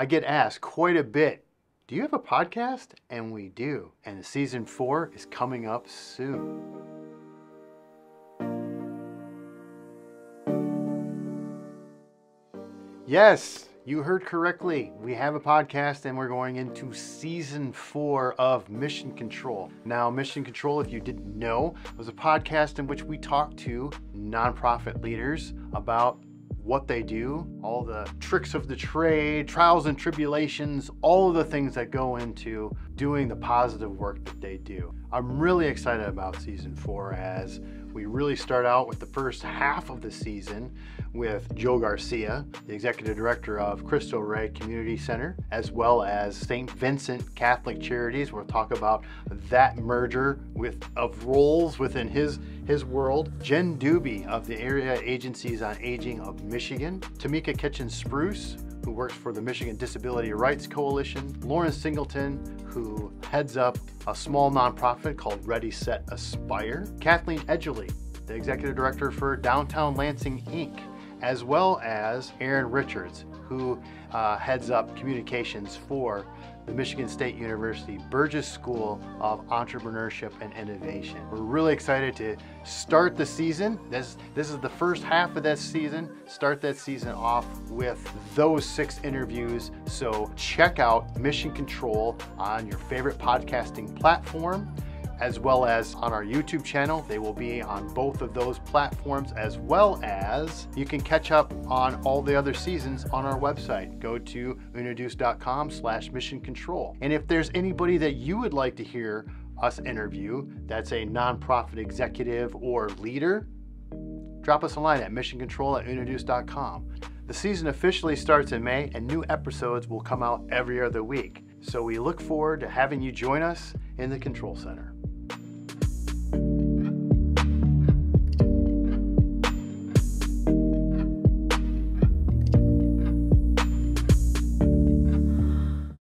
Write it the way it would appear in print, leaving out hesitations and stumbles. I get asked quite a bit, do you have a podcast? And we do. And season 4 is coming up soon. Yes, you heard correctly. We have a podcast and we're going into season 4 of Mission Control. Now, Mission Control, if you didn't know, was a podcast in which we talked to nonprofit leaders about what they do, all the tricks of the trade, trials and tribulations, all of the things that go into doing the positive work that they do. I'm really excited about season 4 as we really start out with the first half of the season with Joe Garcia, the executive director of Crystal Ray Community Center, as well as St. Vincent Catholic Charities. We'll talk about that merger of roles within his world. Jen Dobie of the Area Agencies on Aging of Michigan, Tamika Kitchen Spruce, who works for the Michigan Disability Rights Coalition, Lauren Singleton, who heads up a small nonprofit called Ready, Set, Aspire, Kathleen Edgley, the executive director for Downtown Lansing, Inc., as well as Aaron Richards, who heads up communications for the Michigan State University Burgess School of Entrepreneurship and Innovation. We're really excited to start the season. This is the first half of that season. Start that season off with those 6 interviews. So check out Mission Control on your favorite podcasting platform, as well as on our YouTube channel. They will be on both of those platforms, as well as you can catch up on all the other seasons on our website. Go to unaduce.com/missioncontrol. And if there's anybody that you would like to hear us interview, that's a nonprofit executive or leader, drop us a line at missioncontrol@unaduce.com. The season officially starts in May and new episodes will come out every other week. So we look forward to having you join us in the Control Center.